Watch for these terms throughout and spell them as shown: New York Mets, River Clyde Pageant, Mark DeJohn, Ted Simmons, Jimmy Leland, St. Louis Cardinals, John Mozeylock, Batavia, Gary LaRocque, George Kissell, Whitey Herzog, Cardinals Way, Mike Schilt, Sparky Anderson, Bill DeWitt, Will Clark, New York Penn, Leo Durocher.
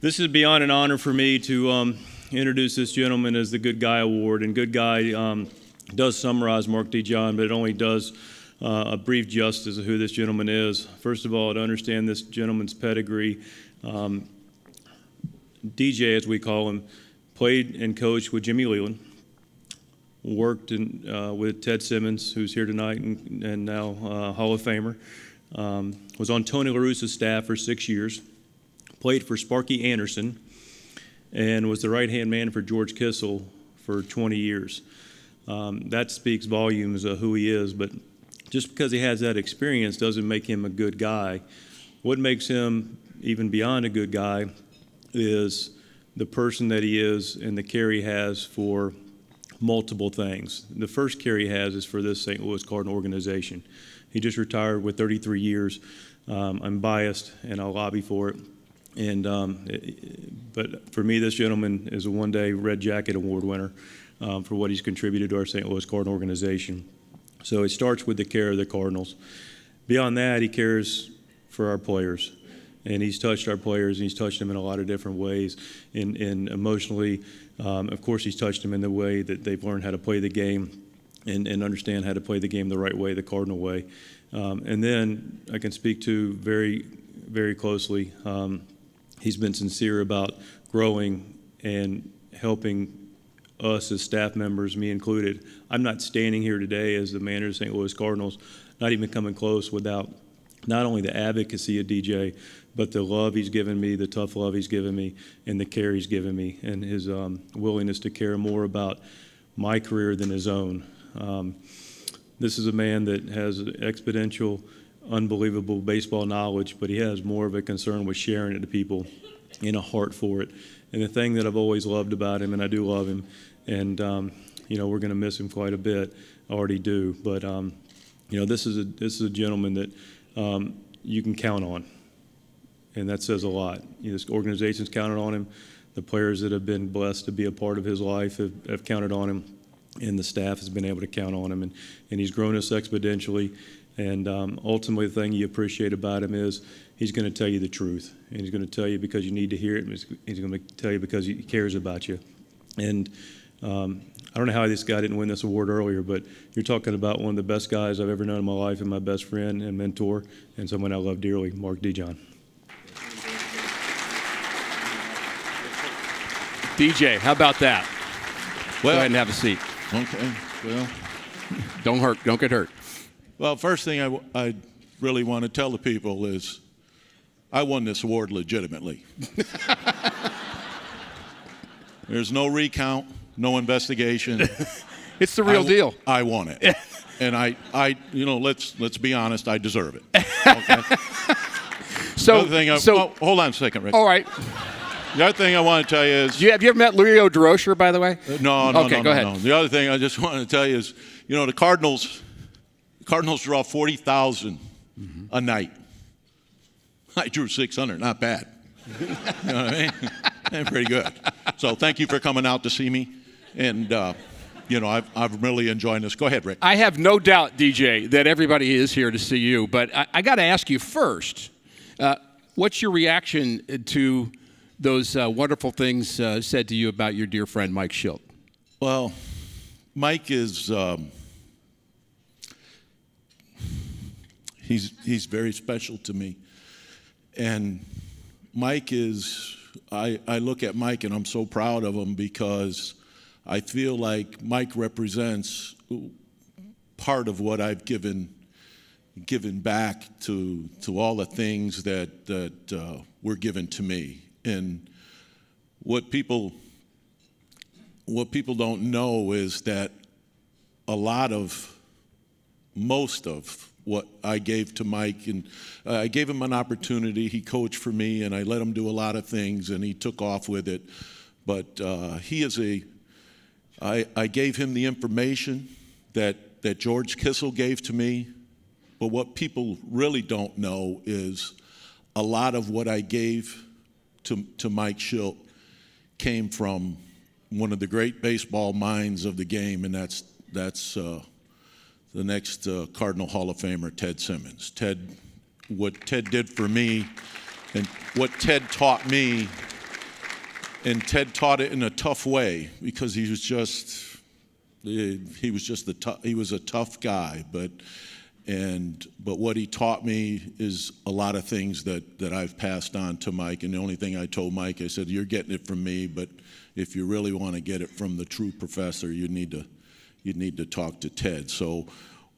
This is beyond an honor for me to introduce this gentleman as the Good Guy Award. And Good Guy does summarize Mark DeJohn, but it only does a brief justice of who this gentleman is. First of all, to understand this gentleman's pedigree, DJ, as we call him, played and coached with Jimmy Leland, worked in, with Ted Simmons, who's here tonight and now Hall of Famer, was on Tony La Russa's staff for 6 years, played for Sparky Anderson, and was the right-hand man for George Kissell for 20 years. That speaks volumes of who he is, but just because he has that experience doesn't make him a good guy. What makes him even beyond a good guy is the person that he is and the care he has for multiple things. The first care he has is for this St. Louis Cardinal organization. He just retired with 33 years. I'm biased, and I'll lobby for it. And but for me, this gentleman is a one-day Red Jacket Award winner for what he's contributed to our St. Louis Cardinal organization. So it starts with the care of the Cardinals. Beyond that, he cares for our players. And he's touched our players, and he's touched them in a lot of different ways. And emotionally, of course, he's touched them in the way that they've learned how to play the game and understand how to play the game the right way, the Cardinal way. And then I can speak to very, very closely. He's been sincere about growing and helping us as staff members, me included. I'm not standing here today as the manager of St. Louis Cardinals, not even coming close, without not only the advocacy of DJ, but the love he's given me, the tough love he's given me, and the care he's given me, and his willingness to care more about my career than his own. This is a man that has exponential, unbelievable baseball knowledge, but he has more of a concern with sharing it to people and a heart for it. And the thing that I've always loved about him, and I do love him, and you know, we're going to miss him quite a bit, I already do, but you know, this is a gentleman that you can count on. And that says a lot. You know, this organization's counted on him. The players that have been blessed to be a part of his life have counted on him, and the staff has been able to count on him. And he's grown us exponentially. And ultimately, the thing you appreciate about him is he's going to tell you the truth. And he's going to tell you because you need to hear it. And he's going to tell you because he cares about you. And I don't know how this guy didn't win this award earlier, but you're talking about one of the best guys I've ever known in my life, and my best friend and mentor, and someone I love dearly, Mark DeJohn. DJ, how about that? Well, go ahead and have a seat. Okay. Well, don't hurt. Don't get hurt. Well, first thing I really want to tell the people is I won this award legitimately. There's no recount, no investigation. It's the real deal. I won it. And I you know, let's be honest, I deserve it. Okay? So, hold on a second, Rick. All right. The other thing I want to tell you is... Have you ever met Leo Durocher, by the way? No, go ahead. The other thing I just want to tell you is, you know, the Cardinals... Cardinals draw 40,000 a night. I drew 600, not bad. You know what I mean? And pretty good. So thank you for coming out to see me. And, you know, I've really enjoyed this. Go ahead, Rick. I have no doubt, DJ, that everybody is here to see you. But I got to ask you first, what's your reaction to those wonderful things said to you about your dear friend, Mike Schilt? Well, Mike is... He's very special to me. And Mike is, I look at Mike and I'm so proud of him because I feel like Mike represents part of what I've given back to all the things that were given to me. And what people don't know is that most of what I gave to Mike, and I gave him an opportunity. He coached for me, and I let him do a lot of things, and he took off with it. But he is I gave him the information that George Kissell gave to me. But what people really don't know is a lot of what I gave to Mike Schilt came from one of the great baseball minds of the game, and that's the next Cardinal Hall of Famer, Ted Simmons. Ted, what Ted did for me and what Ted taught me And Ted taught it in a tough way because he was just, he was a tough guy. But what he taught me is a lot of things that I've passed on to Mike. And the only thing I told Mike, I said, you're getting it from me, but if you really want to get it from the true professor, you need to talk to Ted. So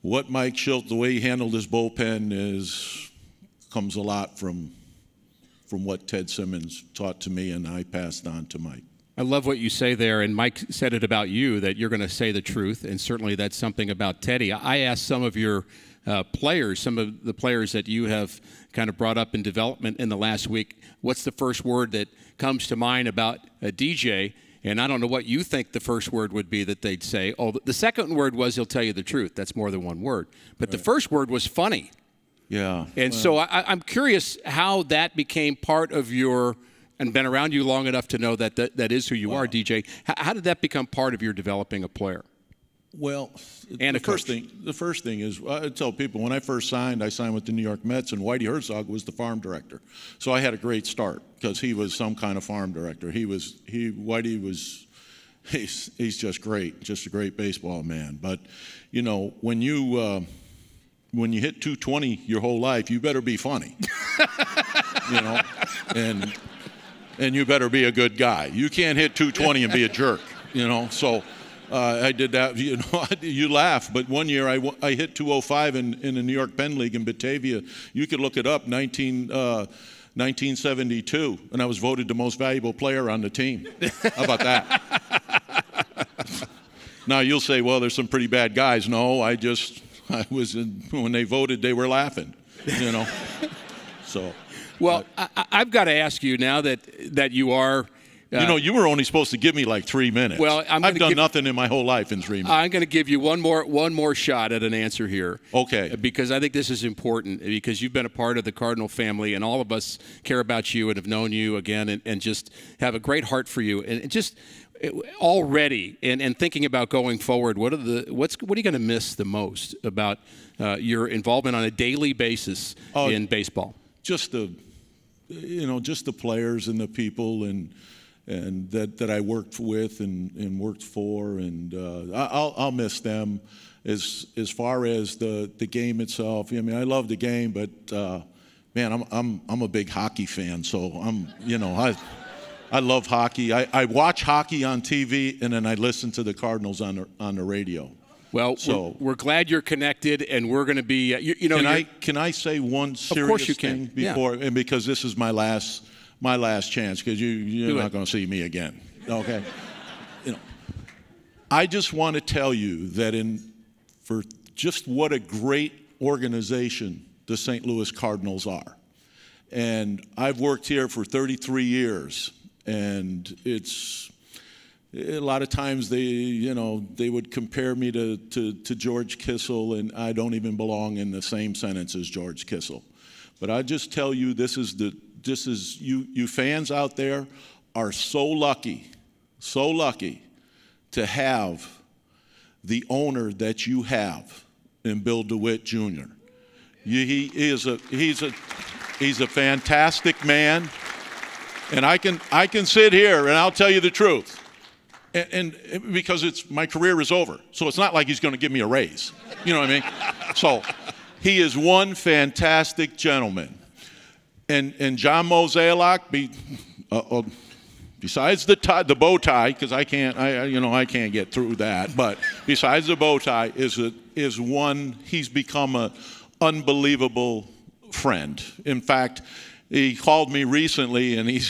what Mike Schilt, the way he handled his bullpen comes a lot from what Ted Simmons taught to me and I passed on to Mike. I love what you say there, and Mike said it about you, that you're going to say the truth, and certainly that's something about Teddy. I asked some of your players, some of the players that you have kind of brought up in development in the last week, what's the first word that comes to mind about a DJ? And I don't know what you think the first word would be that they'd say. Oh, the second word was he'll tell you the truth. That's more than one word. But right. The first word was funny. Yeah. And well, so I'm curious how that became part of your – and been around you long enough to know that that is who you are, DJ. How did that become part of your developing a player? Well, and the first thing is, I tell people, when I first signed, I signed with the New York Mets, and Whitey Herzog was the farm director. So I had a great start because he was some kind of farm director. Whitey was just great, just a great baseball man. But, you know, when you hit 220 your whole life, you better be funny, you know, and you better be a good guy. You can't hit 220 and be a jerk, you know. So I did that, you know, you laugh. But one year I hit 205 in the New York Penn League in Batavia. You could look it up, 1972, and I was voted the most valuable player on the team. How about that? Now you'll say, well, there's some pretty bad guys. No, when they voted, they were laughing, you know. So. Well, I've got to ask you now that you are. You know, you were only supposed to give me like 3 minutes. Well, I've done nothing in my whole life in 3 minutes. I'm going to give you one more shot at an answer here. Okay. Because I think this is important because you've been a part of the Cardinal family, and all of us care about you and have known you again and just have a great heart for you. And just already and thinking about going forward, what are you going to miss the most about your involvement on a daily basis in baseball? Just the players and the people and that I worked with and worked for, and I'll miss them. As far as the game itself, I mean, I love the game, but man, I'm a big hockey fan, so I love hockey. I watch hockey on TV, and then I listen to the Cardinals on the radio. Well, so we're glad you're connected, and we're going to be. Can I say one serious thing before? Yeah. And because this is my last chance, because you're not going to see me again. Okay. You know, I just want to tell you that for just what a great organization the St. Louis Cardinals are, and I've worked here for 33 years, and it's. A lot of times they would compare me to George Kissell, and I don't even belong in the same sentence as George Kissell. But I just tell you, this is you fans out there are so lucky to have the owner that you have in Bill DeWitt Jr. He's a fantastic man, and I can sit here and I'll tell you the truth. And because my career is over, so it's not like he's going to give me a raise. You know what I mean? So he is one fantastic gentleman. And John Mozeylock, besides the bow tie, because I can't get through that. But besides the bow tie, he's become an unbelievable friend. In fact, he called me recently, and I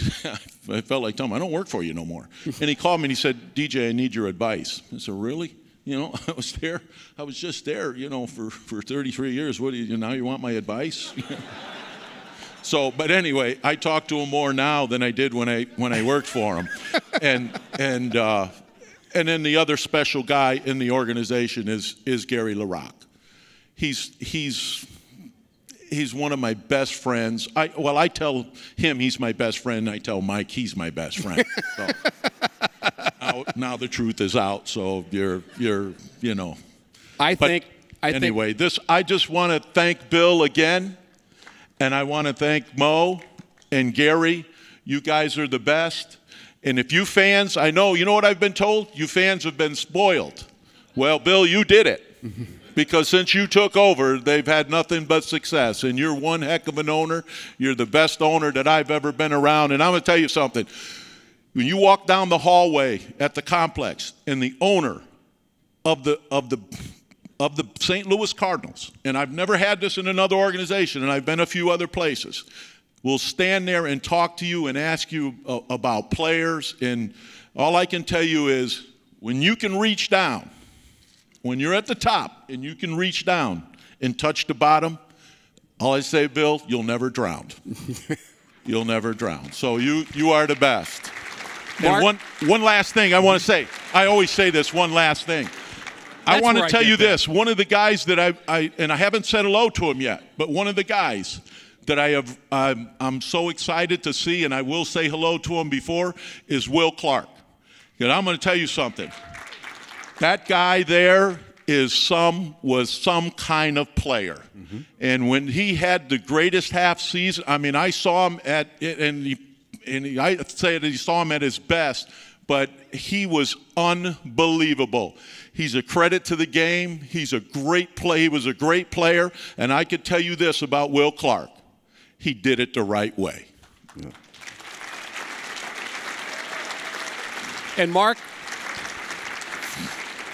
felt like telling him, I don't work for you no more. And he called me, and he said, DJ, I need your advice. I said, really? You know, I was just there, you know, for 33 years. What do you, now you want my advice? So, but anyway, I talk to him more now than I did when I worked for him. And then the other special guy in the organization is Gary LaRocque. He's one of my best friends. I tell him he's my best friend, and I tell Mike he's my best friend. So, now the truth is out. So you're. I just want to thank Bill again, and I want to thank Mo and Gary. You guys are the best. And if you fans, I know, you know what I've been told? You fans have been spoiled. Well, Bill, you did it. Because since you took over, they've had nothing but success. And you're one heck of an owner. You're the best owner that I've ever been around. And I'm going to tell you something. When you walk down the hallway at the complex and the owner of the St. Louis Cardinals, and I've never had this in another organization, and I've been a few other places, will stand there and talk to you and ask you about players. And all I can tell you is when you can reach down, when you're at the top and you can reach down and touch the bottom, all I say, Bill, you'll never drown. You'll never drown. So you are the best. Mark? And one last thing I want to say. I always say this, one last thing. I want to tell you this. One of the guys that I haven't said hello to him yet, but one of the guys that I'm so excited to see, and I will say hello to him before, is Will Clark. And I'm going to tell you something. That guy there was some kind of player. Mm-hmm. And when he had the greatest half season, I mean, I saw him at it, and I say that he saw him at his best, but he was unbelievable. He's a credit to the game. He's a great play. He was a great player. And I could tell you this about Will Clark. He did it the right way. Yeah. And Mark,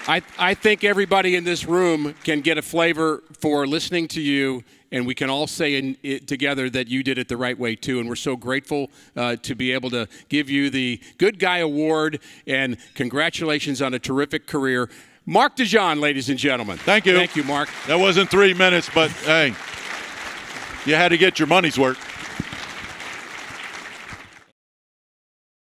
I think everybody in this room can get a flavor for listening to you, and we can all say together that you did it the right way, too. And we're so grateful to be able to give you the Good Guy Award, and congratulations on a terrific career. Mark DeJohn, ladies and gentlemen. Thank you. Thank you, Mark. That wasn't 3 minutes, but hey, you had to get your money's worth.